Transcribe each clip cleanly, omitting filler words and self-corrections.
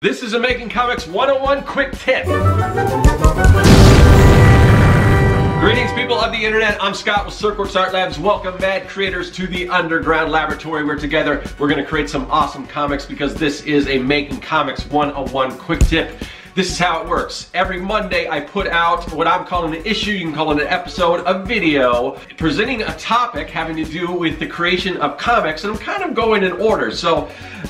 This is a Making Comics 101 quick tip. Greetings, people of the internet. I'm Scott with Serkworks Art Labs. Welcome, mad creators, to the underground laboratory where together we're going to create some awesome comics, because this is a Making Comics 101 quick tip. This is how it works. Every Monday I put out what I'm calling an issue, you can call it an episode, a video, presenting a topic having to do with the creation of comics, and I'm kind of going in order. So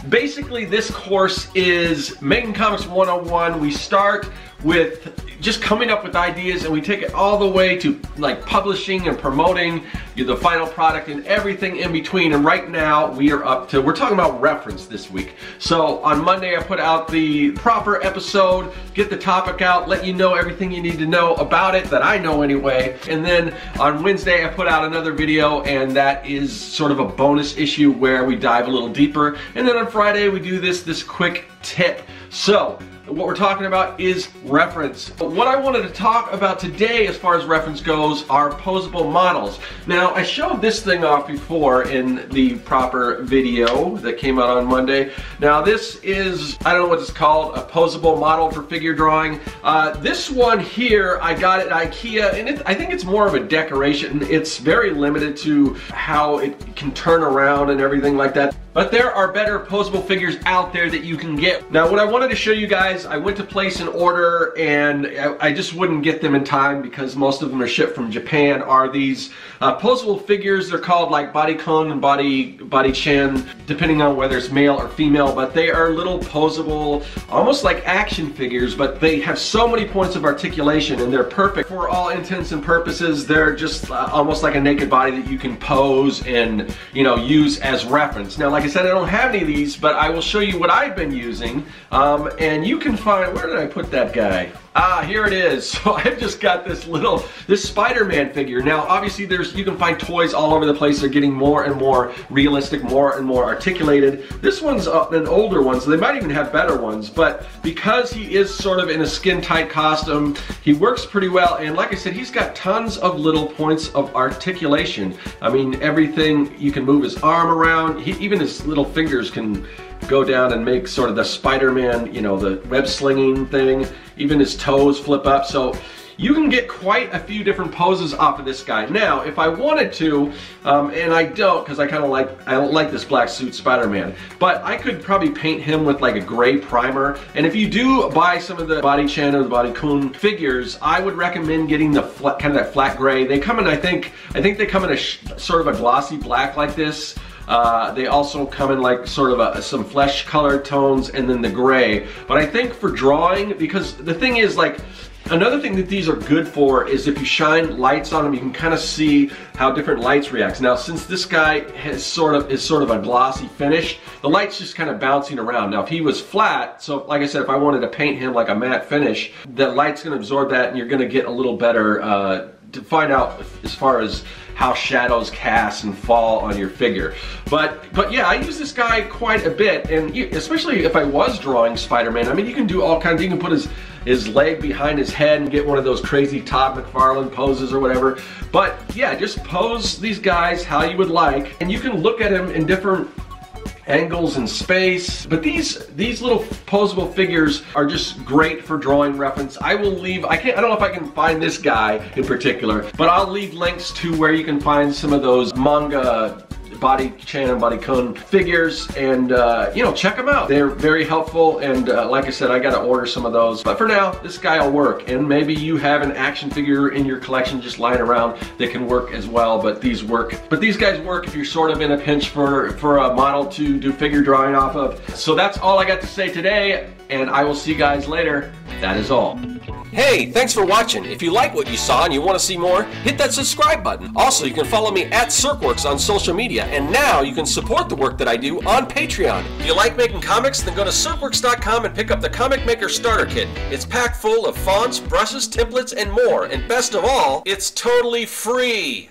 basically this course is Making Comics 101. We start with just coming up with ideas, and we take it all the way to like publishing and promoting the final product and everything in between. And right now we are up to, we're talking about reference this week. So on Monday I put out the proper episode, get the topic out, let you know everything you need to know about it that I know anyway. And then on Wednesday I put out another video, and that is sort of a bonus issue where we dive a little deeper. And then on Friday we do this quick tip. So what we're talking about is reference. But what I wanted to talk about today as far as reference goes are posable models. Now, I showed this thing off before in the proper video that came out on Monday. Now this is, I don't know what it's called, a posable model for figure drawing. This one here, I got at IKEA, and I think it's more of a decoration. It's very limited to how it can turn around and everything like that. But there are better posable figures out there that you can get. Now, what I wanted to show you guys, I went to place an order, and I just wouldn't get them in time because most of them are shipped from Japan, are these posable figures. They're called like Body Kun and Body Chan, depending on whether it's male or female, but they are little posable, almost like action figures, but they have so many points of articulation, and they're perfect for all intents and purposes. They're just almost like a naked body that you can pose and, you know, use as reference. Now, like I said, I don't have any of these, but I will show you what I've been using, and you can find, where did I put that guy? Ah, here it is. So I've just got this Spider-Man figure. Now, obviously, you can find toys all over the place. They're getting more and more realistic, more and more articulated. This one's an older one, so they might even have better ones, but because he is sort of in a skin-tight costume, he works pretty well, and like I said, he's got tons of little points of articulation. I mean, everything, you can move his arm around, even his little fingers can go down and make sort of the Spider-Man, you know, the web slinging thing. Even his toes flip up. So you can get quite a few different poses off of this guy. Now, if I wanted to, and I don't, because I don't like this black suit Spider-Man, but I could probably paint him with like a gray primer. And if you do buy some of the Body Chan or the Body Kun figures, I would recommend getting the flat, kind of that flat gray. They come in, I think they come in a sort of a glossy black like this. They also come in like sort of some flesh colored tones, and then the gray. But I think for drawing, because the thing is, like, another thing that these are good for is if you shine lights on them, you can kind of see how different lights react. Now, since this guy has is sort of a glossy finish, the light's just kind of bouncing around. Now, if he was flat, so like I said, if I wanted to paint him like a matte finish, that light's going to absorb that, and you're going to get a little better to find out as far as how shadows cast and fall on your figure. But yeah, I use this guy quite a bit, and especially if I was drawing Spider-Man. I mean, you can do all kinds. You can put his leg behind his head and get one of those crazy Todd McFarlane poses or whatever. But yeah, just pose these guys how you would like, and you can look at him in different angles in space. But these little posable figures are just great for drawing reference. I will leave, I don't know if I can find this guy in particular, but I'll leave links to where you can find some of those manga Body Chan and Body Kun figures, and you know, check them out. They're very helpful, and like I said, I gotta order some of those. But for now, this guy will work, and maybe you have an action figure in your collection just lying around that can work as well. But these work. But these guys work if you're sort of in a pinch for a model to do figure drawing off of. So that's all I got to say today, and I will see you guys later. That is all. Hey, thanks for watching. If you like what you saw and you want to see more, hit that subscribe button. Also, you can follow me at Serkworks on social media, and now you can support the work that I do on Patreon. If you like making comics, then go to Serkworks.com and pick up the Comic Maker Starter Kit. It's packed full of fonts, brushes, templates, and more. And best of all, it's totally free.